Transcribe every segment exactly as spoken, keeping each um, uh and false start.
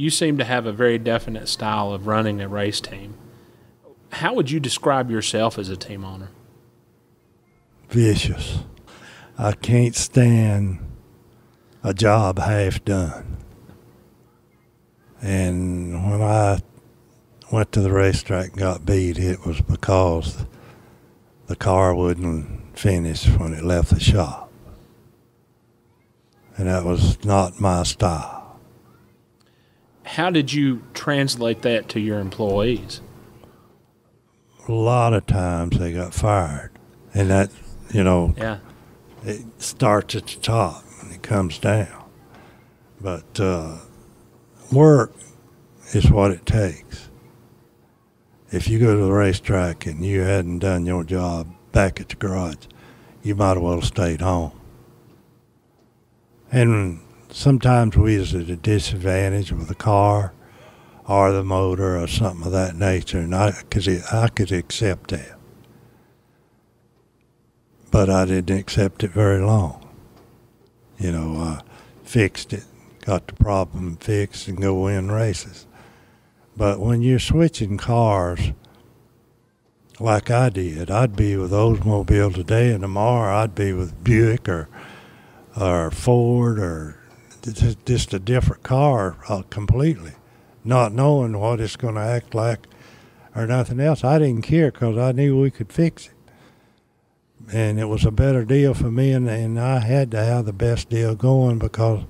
you seem to have a very definite style of running a race team. How would you describe yourself as a team owner? Vicious. I can't stand a job half done. And when I went to the racetrack and got beat, it was because the car wouldn't finish when it left the shop. And that was not my style. How did you translate that to your employees? A lot of times they got fired. And that, you know, yeah. It starts at the top and it comes down. But uh, work is what it takes. If you go to the racetrack and you hadn't done your job back at the garage, you might as well have stayed home. And sometimes we was at a disadvantage with the car or the motor or something of that nature, and I could, I could accept that. But I didn't accept it very long. You know, I fixed it, got the problem fixed, and go win races. But when you're switching cars, like I did, I'd be with Oldsmobile today, and tomorrow I'd be with Buick or or Ford, or just a different car completely, not knowing what it's going to act like or nothing else. I didn't care because I knew we could fix it. And it was a better deal for me, and, and I had to have the best deal going because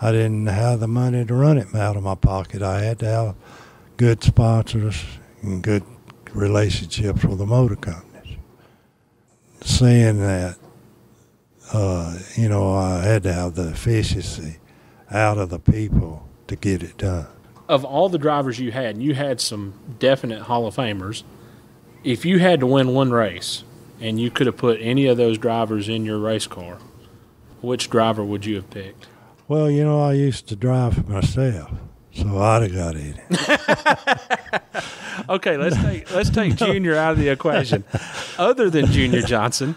I didn't have the money to run it out of my pocket. I had to have good sponsors and good relationships with the motor companies. Saying that, uh, you know, I had to have the efficiency out of the people to get it done. Of all the drivers you had, and you had some definite Hall of Famers, if you had to win one race and you could have put any of those drivers in your race car, which driver would you have picked? Well, you know, I used to drive myself, so I'd have got in it. Okay, let's take let's take Junior out of the equation. Other than Junior Johnson,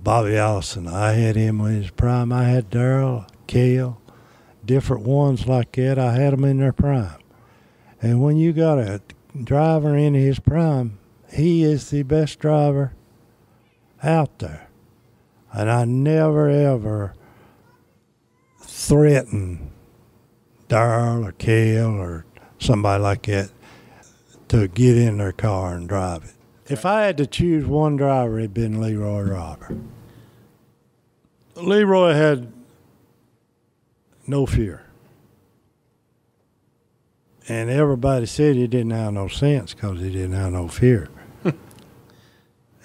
Bobby Allison, I had him in his prime. I had Darrell, Cale, different ones like that. I had them in their prime. And when you got a driver in his prime, he is the best driver out there. And I never ever threatened Darrell or Cale or somebody like that to get in their car and drive it. If I had to choose one driver, it'd been Leroy Robert. Leroy had no fear. And everybody said he didn't have no sense because he didn't have no fear.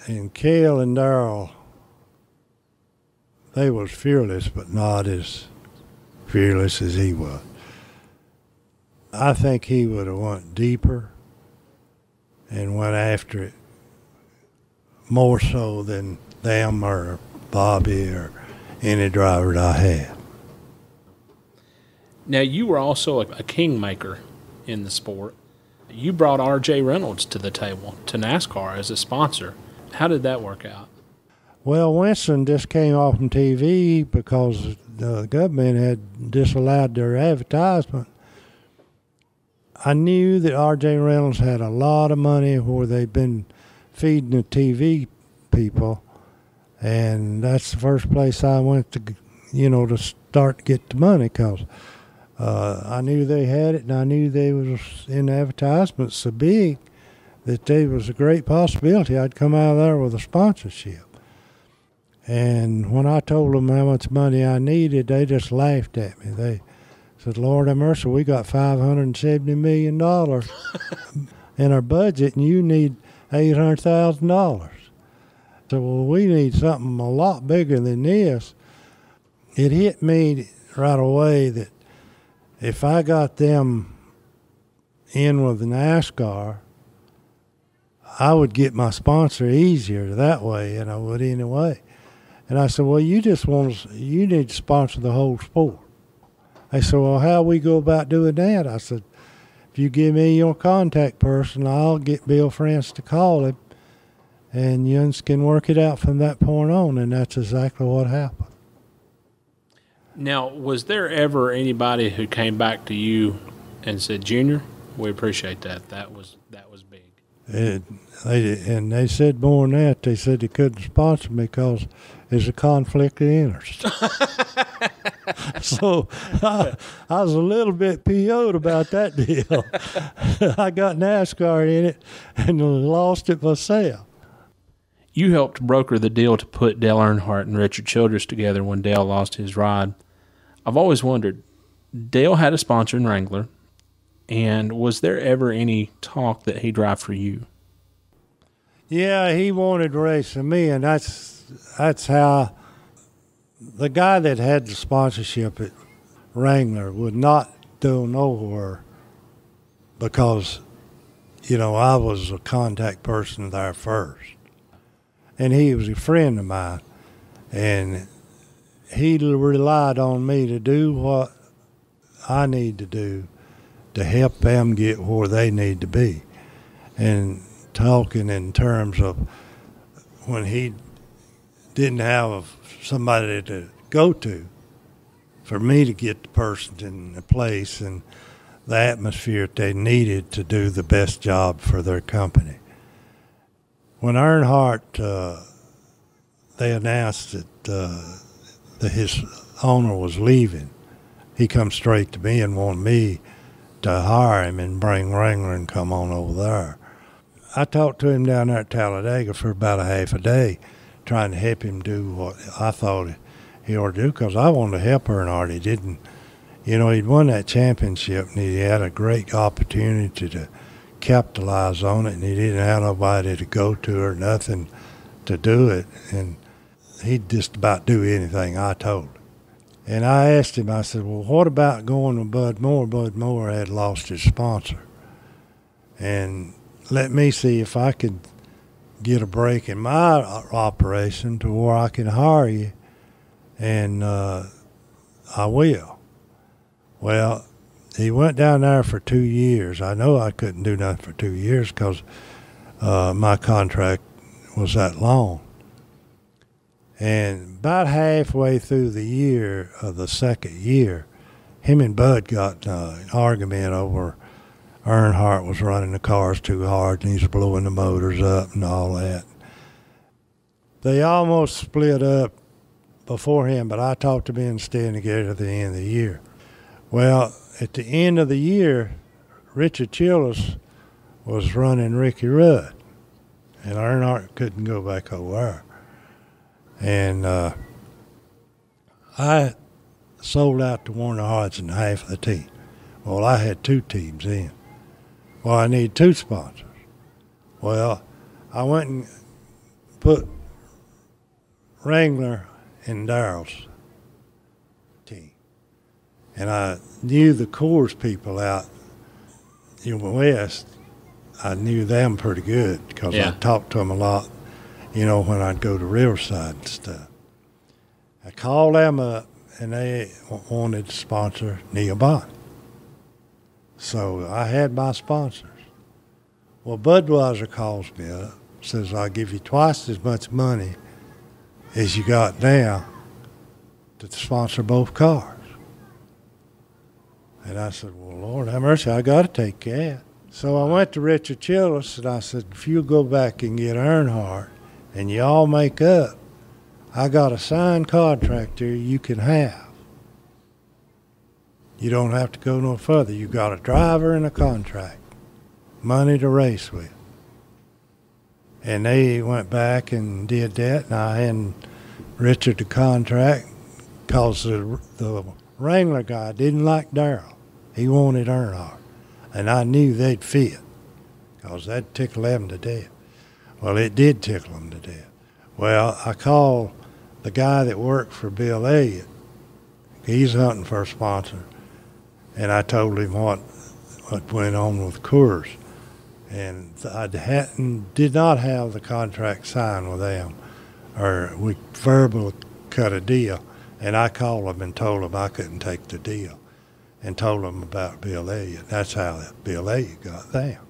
And Cale and Darrell, they was fearless, but not as fearless as he was. I think he would have went deeper and went after it more so than them or Bobby or any driver that I had. Now, you were also a kingmaker in the sport. You brought R J Reynolds to the table, to NASCAR as a sponsor. How did that work out? Well, Winston just came off from T V because the government had disallowed their advertisement. I knew that R J Reynolds had a lot of money where they'd been feeding the T V people, and that's the first place I went to, you know, to start to get the money because uh, I knew they had it, and I knew they was in advertisements so big that there was a great possibility I'd come out of there with a sponsorship. And when I told them how much money I needed, they just laughed at me. They said, Lord have mercy, we got five hundred seventy million dollars in our budget, and you need eight hundred thousand dollars. I said, well, we need something a lot bigger than this. It hit me right away that if I got them in with NASCAR, I would get my sponsor easier that way than I would anyway. And I said, well, you just want to, you need to sponsor the whole sport. They said, well, how we go about doing that? I said, if you give me your contact person, I'll get Bill France to call him, and you can work it out from that point on. And that's exactly what happened. Now, was there ever anybody who came back to you and said, "Junior, we appreciate that. That was that was big." It, they, and they said more than that. They said they couldn't sponsor me because it's a conflict of interest. So I, I was a little bit P O'd about that deal. I got NASCAR in it and lost it myself. You helped broker the deal to put Dale Earnhardt and Richard Childress together when Dale lost his ride. I've always wondered, Dale had a sponsor in Wrangler, and was there ever any talk that he'd drive for you? Yeah, he wanted to race for me, and that's that's how the guy that had the sponsorship at Wrangler would not go nowhere because, you know, I was a contact person there first. And he was a friend of mine, and he relied on me to do what I need to do to help them get where they need to be. And talking in terms of when he didn't have somebody to go to, for me to get the person in the place and the atmosphere that they needed to do the best job for their company. When Earnhardt, uh, they announced that, uh, that his owner was leaving, he come straight to me and wanted me to hire him and bring Wrangler and come on over there. I talked to him down there at Talladega for about a half a day, trying to help him do what I thought he ought to do, because I wanted to help Earnhardt. He didn't. You know, he'd won that championship, and he had a great opportunity to capitalize on it, and he didn't have nobody to go to or nothing to do it, and he'd just about do anything I told him. And I asked him, I said, well, what about going with Bud Moore? Bud Moore had lost his sponsor, and let me see if I could get a break in my operation to where I can hire you, and uh, I will. Well, he went down there for two years. I know I couldn't do nothing for two years because uh, my contract was that long. And about halfway through the year of the second year, him and Bud got uh, an argument over Earnhardt was running the cars too hard and he's blowing the motors up and all that. They almost split up before him, but I talked to him and staying together at the end of the year. Well, at the end of the year, Richard Childress was running Ricky Rudd, and Earnhardt couldn't go back over there. And uh, I sold out to Warner Hodgson half of the team. Well, I had two teams in. Well, I need two sponsors. Well, I went and put Wrangler in Darrell's team. And I knew the Coors people out in the West. I knew them pretty good because yeah. I talked to them a lot, you know, when I'd go to Riverside and stuff. I called them up, and they wanted to sponsor Neil Bond. So I had my sponsors. Well, Budweiser calls me up, says, I'll give you twice as much money as you got now to sponsor both cars. And I said, well, Lord have mercy, I got to take care. So I went to Richard Childress, and I said, if you go back and get Earnhardt and you all make up, I got a signed contract here you can have. You don't have to go no further. You got a driver and a contract, money to race with. And they went back and did that, and I handed Richard the contract because the, the Wrangler guy didn't like Darrell. He wanted Earnhardt, and I knew they'd fit because that'd tickle them to death. Well, it did tickle them to death. Well, I called the guy that worked for Bill Elliott. He's hunting for a sponsor. And I told him what what went on with Coors. And I hadn't, did not have the contract signed with them, or we verbally cut a deal. And I called them and told them I couldn't take the deal and told them about Bill Elliott. That's how Bill Elliott got them.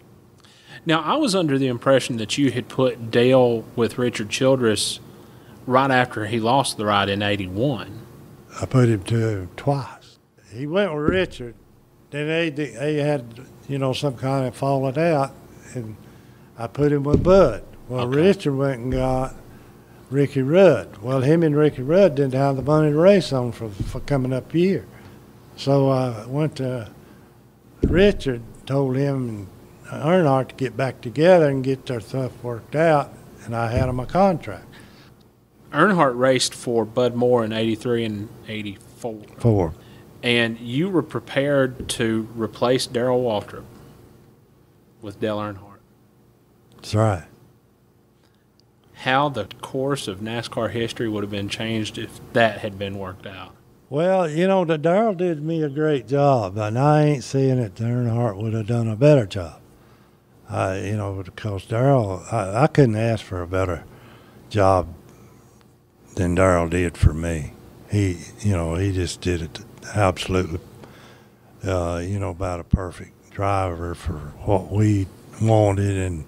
Now, I was under the impression that you had put Dale with Richard Childress right after he lost the ride in eighty-one. I put him to him twice. He went with Richard, Then they, they had, you know, some kind of falling out, and I put him with Bud. Well, okay. Richard went and got Ricky Rudd. Well, him and Ricky Rudd didn't have the money to race on for, for coming up year. So I went to Richard, told him and Earnhardt to get back together and get their stuff worked out, and I had him a contract. Earnhardt raced for Bud Moore in eighty-three and eighty-four. Four. And you were prepared to replace Darrell Waltrip with Dale Earnhardt. That's right. How the course of NASCAR history would have been changed if that had been worked out. Well, you know, the Darrell did me a great job, and I ain't seeing that Earnhardt would have done a better job. Uh, you know, because Darrell, I, I couldn't ask for a better job than Darrell did for me. He, you know, he just did it absolutely, uh, you know, about a perfect driver for what we wanted and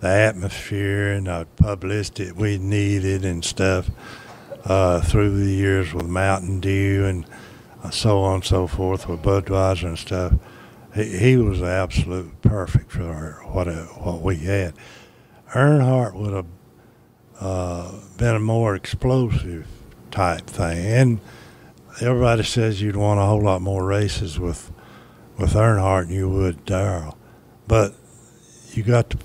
the atmosphere and the publicity we needed and stuff uh, through the years with Mountain Dew and so on and so forth with Budweiser and stuff. He, he was absolutely perfect for what, uh, what we had. Earnhardt would have uh, been a more explosive type thing, and everybody says you'd won a whole lot more races with with Earnhardt than you would Darrell, but you got to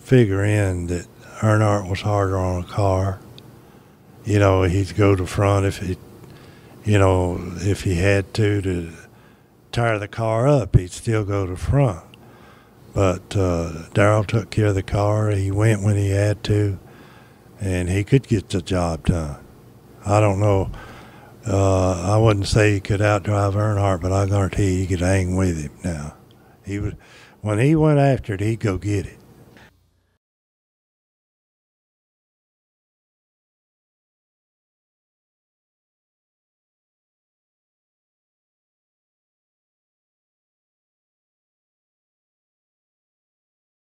figure in that Earnhardt was harder on a car. You know, he'd go to front if he, you know, if he had to to tire the car up, he'd still go to front. But uh, Darrell took care of the car. He went when he had to, and he could get the job done. I don't know. Uh, I wouldn't say he could outdrive Earnhardt, but I guarantee he could hang with him now. He would, when he went after it, he'd go get it.